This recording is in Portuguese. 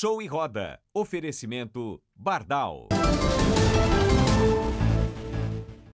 Show e Roda. Oferecimento Bardahl.